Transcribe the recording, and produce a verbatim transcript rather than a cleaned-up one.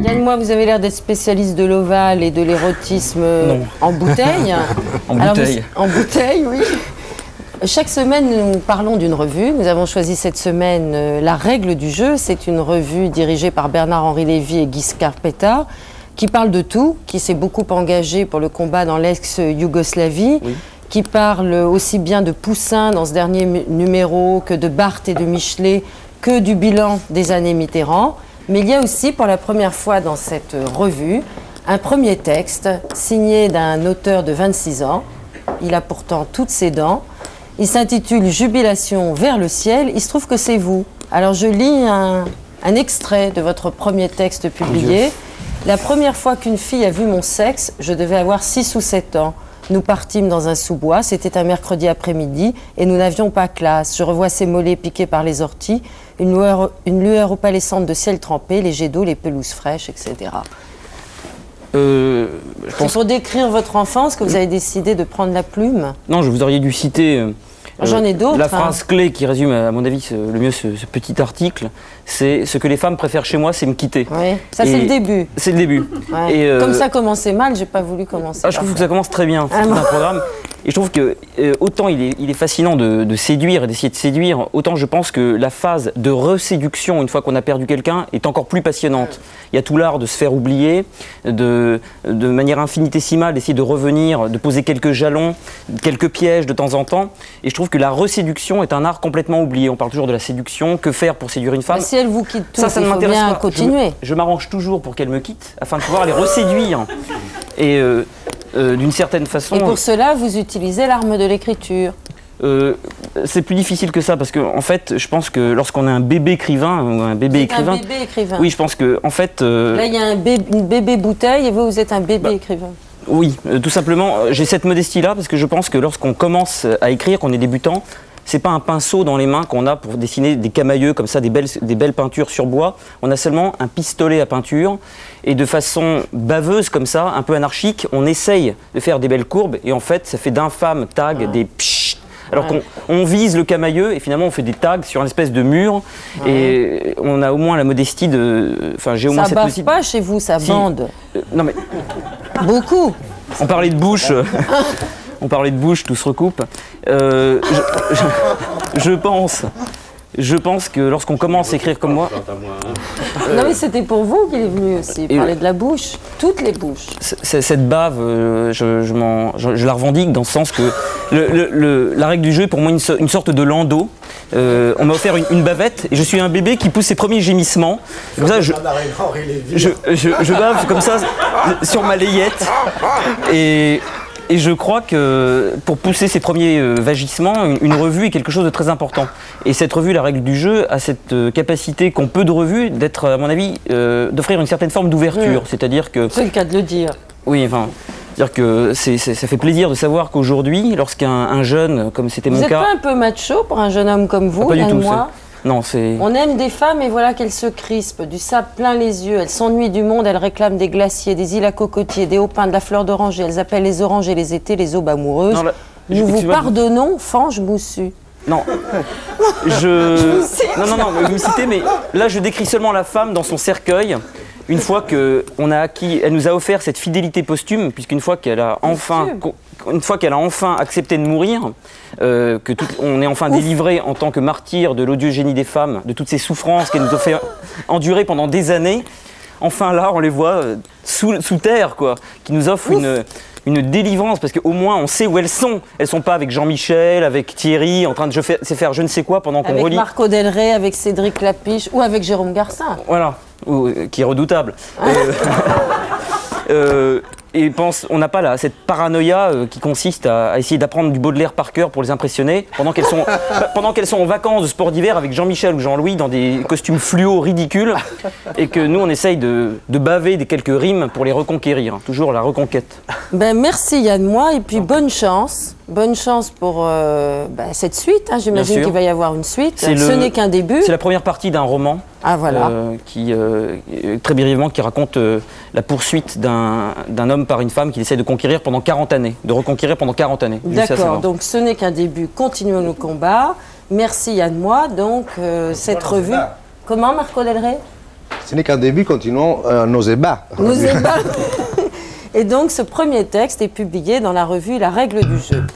Yann Moix, vous avez l'air d'être spécialiste de l'ovale et de l'érotisme en bouteille. En Alors bouteille. Vous, en bouteille, oui. Chaque semaine, nous parlons d'une revue. Nous avons choisi cette semaine euh, La Règle du jeu. C'est une revue dirigée par Bernard-Henri Lévy et Guy Scarpetta, qui parle de tout, qui s'est beaucoup engagé pour le combat dans l'ex-Yougoslavie, oui. Qui parle aussi bien de Poussin dans ce dernier numéro que de Barthes et de Michelet, que du bilan des années Mitterrand. Mais il y a aussi, pour la première fois dans cette revue, un premier texte signé d'un auteur de vingt-six ans. Il a pourtant toutes ses dents. Il s'intitule « Jubilation vers le ciel ». Il se trouve que c'est vous. Alors je lis un, un extrait de votre premier texte publié. « La première fois qu'une fille a vu mon sexe, je devais avoir six ou sept ans. Nous partîmes dans un sous-bois, c'était un mercredi après-midi, et nous n'avions pas classe. Je revois ses mollets piqués par les orties, une lueur, une lueur opalescente de ciel trempé, les jets d'eau, les pelouses fraîches, et cetera » Euh, pense... C'est pour décrire votre enfance que vous avez décidé de prendre la plume? Non, je vous aurais dû citer euh, J'en ai d'autres, la phrase hein. clé qui résume à mon avis ce, le mieux ce, ce petit article, c'est « Ce que les femmes préfèrent chez moi, c'est me quitter oui. ». Ça c'est le début. C'est le début. Ouais. Et, euh... Comme ça commençait mal, j'ai pas voulu commencer. Ah, je trouve ça. que ça commence très bien, ah, c'est un programme. Et je trouve que euh, autant il est, il est fascinant de, de séduire et d'essayer de séduire, autant je pense que la phase de reséduction une fois qu'on a perdu quelqu'un est encore plus passionnante. Il y a tout l'art de se faire oublier, de, de manière infinitésimale, d'essayer de revenir, de poser quelques jalons, quelques pièges de temps en temps. Et je trouve que la reséduction est un art complètement oublié. On parle toujours de la séduction, que faire pour séduire une femme? Mais si elle vous quitte tout, ça, ça ne m'intéresse pas. Continuer. Je, je m'arrange toujours pour qu'elle me quitte afin de pouvoir les reséduire. Et... Euh, Euh, d'une certaine façon... Et pour cela, vous utilisez l'arme de l'écriture. euh, C'est plus difficile que ça, parce que, en fait, je pense que lorsqu'on a un bébé écrivain... ou un bébé écrivain, un bébé écrivain. Oui, je pense que, en fait... Euh... Là, il y a un bé une bébé bouteille, et vous, vous êtes un bébé bah, écrivain. Oui, euh, tout simplement, euh, j'ai cette modestie-là, parce que je pense que lorsqu'on commence à écrire, qu'on est débutant, c'est pas un pinceau dans les mains qu'on a pour dessiner des camailleux, comme ça, des belles, des belles peintures sur bois. On a seulement un pistolet à peinture. Et de façon baveuse, comme ça, un peu anarchique, on essaye de faire des belles courbes. Et en fait, ça fait d'infâmes tags, ouais. des pshhh. Alors ouais. qu'on vise le camailleux et finalement, on fait des tags sur une espèce de mur. Ouais. Et on a au moins la modestie de... Enfin, j'ai au moins ça cette modestie. Ça bave pas chez vous, ça si. bande. Euh, non mais... Beaucoup. On parlait de bouche. On parlait de bouche, tout se recoupe. Euh, je, je, je pense, je pense que lorsqu'on commence à écrire comme moi... Non mais c'était pour vous qu'il est venu aussi, parler de la bouche, toutes les bouches. Cette bave, je, je, je, je la revendique dans le sens que le, le, le, la règle du jeu est pour moi une, so, une sorte de landau. Euh, on m'a offert une, une bavette et je suis un bébé qui pousse ses premiers gémissements. Comme ça, je, je, je, je bave comme ça sur ma layette et... Et je crois que pour pousser ces premiers vagissements, une revue est quelque chose de très important. Et cette revue, La Règle du jeu, a cette capacité qu'ont peu de revues d'être, à mon avis, euh, d'offrir une certaine forme d'ouverture. Oui. C'est-à-dire que... C'est le cas de le dire. Oui, enfin... C'est-à-dire que c'est, c'est, ça fait plaisir de savoir qu'aujourd'hui, lorsqu'un jeune, comme c'était mon cas... Vous n'êtes pas un peu macho pour un jeune homme comme vous, ah, pas du tout, moi Non, c'est... On aime des femmes et voilà qu'elles se crispent, du sable plein les yeux, elles s'ennuient du monde, elles réclament des glaciers, des îles à cocotiers, des hauts pins, de la fleur d'oranger, elles appellent les oranges et les étés les aubes amoureuses. Non, là, Nous vous pardonnons, de... fange moussu. Non, je... je non, non, non, vous me citez, mais là je décris seulement la femme dans son cercueil. Une fois qu'on a acquis, elle nous a offert cette fidélité posthume, puisqu'une fois qu'elle a enfin... Une fois qu'elle a enfin accepté de mourir, euh, que tout, on est enfin délivré en tant que martyr de l'odieux génie des femmes, de toutes ces souffrances qu'elle nous a fait endurer pendant des années, enfin là, on les voit sous, sous terre, quoi, qui nous offre une, une délivrance, parce qu'au moins on sait où elles sont. Elles ne sont pas avec Jean-Michel, avec Thierry, en train de se faire, se faire je ne sais quoi pendant qu'on relit. Avec Marco Del Rey, avec Cédric Lapiche, ou avec Jérôme Garcin. Voilà, ou, qui est redoutable. euh, euh, Et pense, on n'a pas là, cette paranoïa euh, qui consiste à, à essayer d'apprendre du Baudelaire par cœur pour les impressionner, pendant qu'elles sont, pendant qu'elles sont en vacances de sport d'hiver avec Jean-Michel ou Jean-Louis dans des costumes fluo ridicules, et que nous on essaye de, de baver des quelques rimes pour les reconquérir, hein, toujours la reconquête. Ben merci Yann Moix, et puis bonne chance, bonne chance pour euh, ben, cette suite, hein, j'imagine qu'il va y avoir une suite, le, ce n'est qu'un début. C'est la première partie d'un roman. Ah voilà. Euh, qui, euh, très brièvement, qui raconte euh, la poursuite d'un homme par une femme qu'il essaie de conquérir pendant quarante années. De reconquérir pendant quarante années. D'accord, donc ce n'est qu'un début. Continuons nos combats. Merci Yann Moix. Donc, euh, cette revue... Comment, Marco Del Rey ? Ce n'est qu'un début, continuons euh, nos ébats. Nos ébats. Et donc, ce premier texte est publié dans la revue La Règle du jeu.